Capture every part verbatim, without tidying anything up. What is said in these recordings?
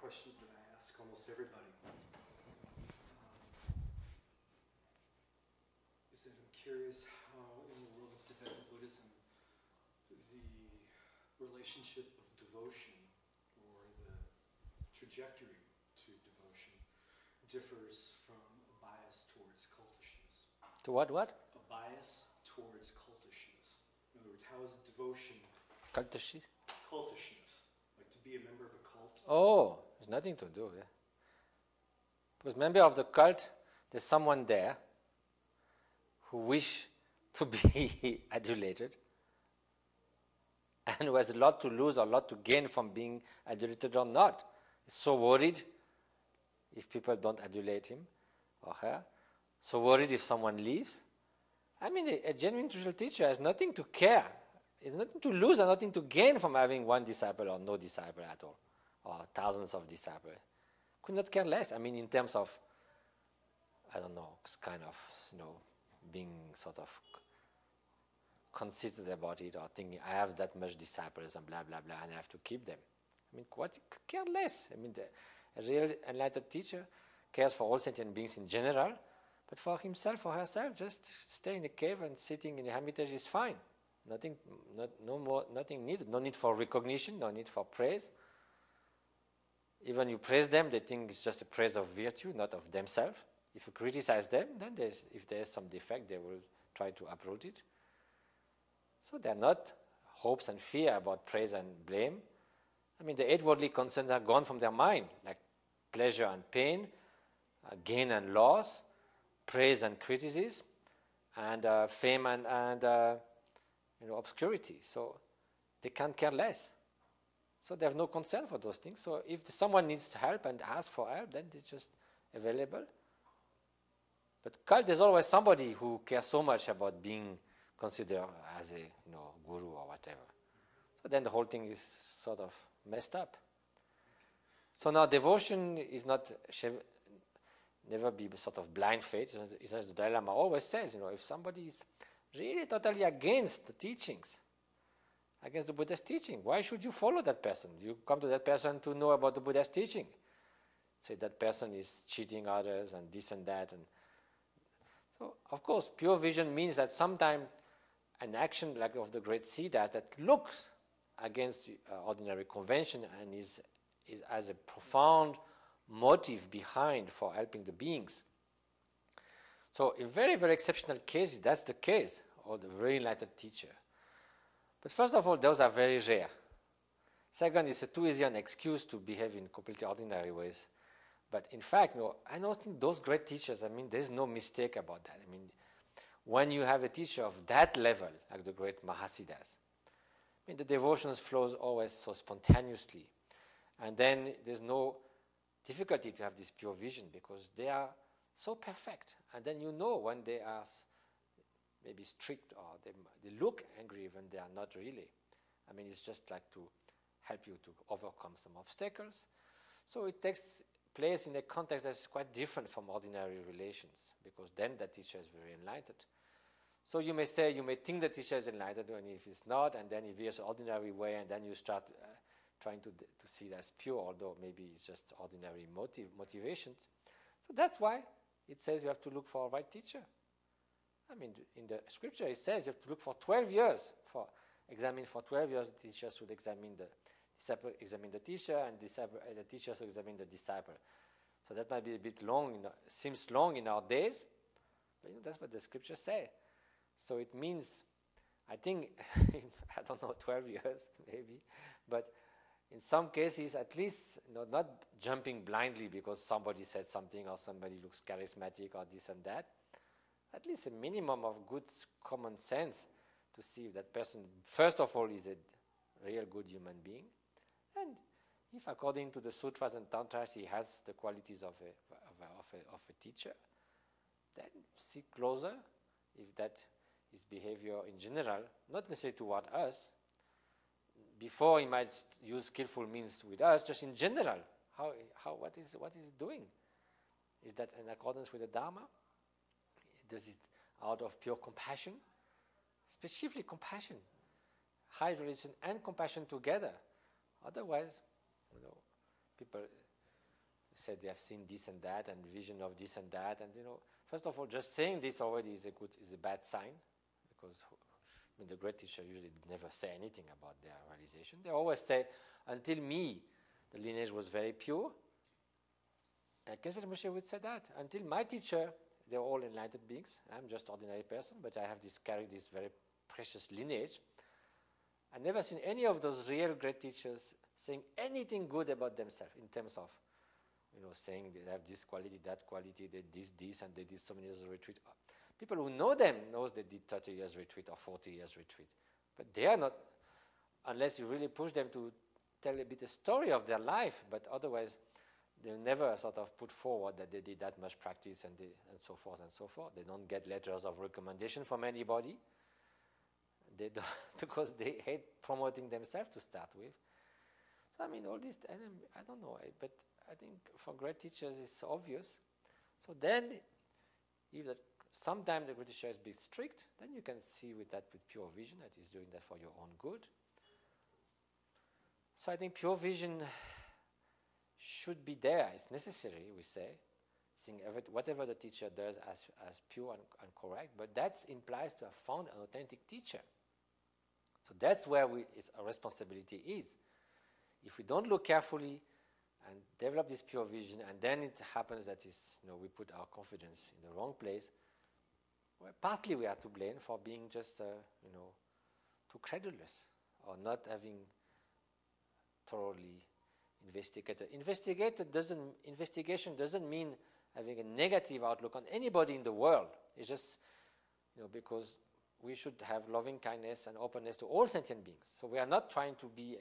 questions that I ask almost everybody. Um, is that I'm curious how in the world of Tibetan Buddhism the relationship of devotion or the trajectory to devotion differs from a bias towards cultishness. To what, what? A bias towards cultishness. In other words, how is devotion... Cultishness? Cultishness. Like to be a member of a cult. Oh, there's nothing to do, yeah. Because member of the cult, there's someone there who wish to be adulated and who has a lot to lose or a lot to gain from being adulated or not. He's so worried if people don't adulate him or her, so worried if someone leaves. I mean, a, a genuine spiritual teacher has nothing to care. It's nothing to lose and nothing to gain from having one disciple or no disciple at all, or thousands of disciples. Could not care less. I mean, in terms of, I don't know, kind of, you know, being sort of considerate about it or thinking, I have that much disciples and blah, blah, blah, and I have to keep them. I mean, what? Care less. I mean, the, a real enlightened teacher cares for all sentient beings in general, but for himself or herself, just stay in a cave and sitting in a hermitage is fine. Nothing, not, no more, nothing needed. No need for recognition, no need for praise. Even you praise them, they think it's just a praise of virtue, not of themselves. If you criticize them, then there's, if there's some defect, they will try to uproot it. So they're not hopes and fear about praise and blame. I mean, the eight worldly concerns are gone from their mind, like pleasure and pain, uh, gain and loss, praise and criticism, and uh, fame and... and uh, you know, obscurity, so they can't care less. So they have no concern for those things. So if someone needs help and asks for help, then it's just available. But cult, there's always somebody who cares so much about being considered as a you know, guru or whatever. So then the whole thing is sort of messed up. So now devotion is not, never be sort of blind faith. It's as the Dalai Lama always says, you know, if somebody is really totally against the teachings, against the Buddha's teaching, why should you follow that person? You come to that person to know about the Buddha's teaching. Say that person is cheating others and this and that. And so, of course, pure vision means that sometimes an action like of the great Siddhas that looks against uh, ordinary convention and is, is has a profound motive behind for helping the beings. So in very, very exceptional cases, that's the case, or the very enlightened teacher. But first of all, those are very rare. Second, it's too easy an excuse to behave in completely ordinary ways. But in fact, you know, I don't think those great teachers, I mean, there's no mistake about that. I mean, when you have a teacher of that level, like the great Mahasiddhas, I mean, the devotion flows always so spontaneously. And then there's no difficulty to have this pure vision because they are so perfect, and then you know when they are maybe strict or they, they look angry when they are not really. I mean, it's just like to help you to overcome some obstacles. So it takes place in a context that's quite different from ordinary relations, because then the teacher is very enlightened. So you may say, you may think the teacher is enlightened, and if it's not, and then he veers an ordinary way, and then you start uh, trying to, to see it as pure, although maybe it's just ordinary motive, motivations. So that's why it says you have to look for a right teacher. I mean, in the scripture it says you have to look for twelve years, for examine for twelve years, the teacher should examine the disciple, examine the teacher, and disciple, the teacher should examine the disciple. So that might be a bit long, you know, seems long in our days, but you know, that's what the scripture says. So it means, I think, I don't know, twelve years maybe, but in some cases, at least, you know, not jumping blindly because somebody said something or somebody looks charismatic or this and that. At least a minimum of good common sense to see if that person, first of all, is a real good human being. And if, according to the sutras and tantras, he has the qualities of a, of a, of a, of a teacher, then see closer if that is behavior in general, not necessarily toward us. Before he might use skillful means with us, just in general, how, how, what is, what is it doing? Is that in accordance with the Dharma? Does it out of pure compassion? Specifically compassion, high religion and compassion together. Otherwise, you know, people said they have seen this and that and vision of this and that. And, you know, first of all, just saying this already is a good, is a bad sign, because I mean, the great teacher usually never say anything about their realization. They always say, until me, the lineage was very pure. And Keshe Rinpoche would say that. Until my teacher, they're all enlightened beings. I'm just an ordinary person, but I have this carry this very precious lineage. I've never seen any of those real great teachers saying anything good about themselves in terms of, you know, saying they have this quality, that quality, they did this, this, and they did so many years of retreat. People who know them knows they did thirty years retreat or forty years retreat. But they are not, unless you really push them to tell a bit a story of their life, but otherwise they'll never sort of put forward that they did that much practice and, they, and so forth and so forth. They don't get letters of recommendation from anybody. They don't, because they hate promoting themselves to start with. So, I mean, all this, I don't, I don't know, but I think for great teachers it's obvious. So then, if that, sometimes the great teacher is a bit strict, then you can see with that with pure vision that he's doing that for your own good. So I think pure vision should be there. It's necessary, we say, seeing every, whatever the teacher does as, as pure and, and correct, but that implies to have found an authentic teacher. So that's where we, it's our responsibility is. If we don't look carefully and develop this pure vision, and then it happens that it's, you know, we put our confidence in the wrong place, well, partly we are to blame for being just, uh, you know, too credulous or not having thoroughly investigated. Investigated doesn't, investigation doesn't mean having a negative outlook on anybody in the world. It's just, you know, because we should have loving kindness and openness to all sentient beings. So we are not trying to be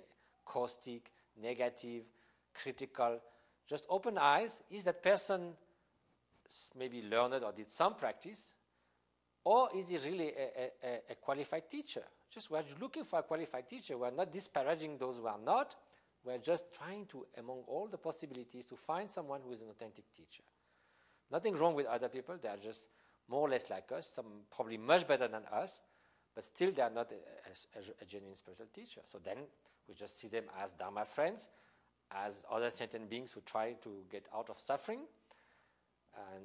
caustic, negative, critical. Just open eyes. Is that person maybe learned or did some practice? Or is he really a, a, a qualified teacher? Just we're looking for a qualified teacher. We're not disparaging those who are not. We're just trying to, among all the possibilities, to find someone who is an authentic teacher. Nothing wrong with other people. They are just more or less like us, some probably much better than us, but still they are not a, a, a genuine spiritual teacher. So then we just see them as Dharma friends, as other sentient beings who try to get out of suffering, and,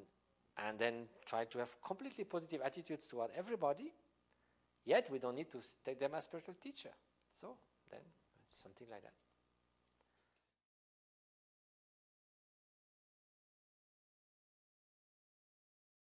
and then try to have completely positive attitudes toward everybody, yet we don't need to take them as spiritual teacher. So then something like that.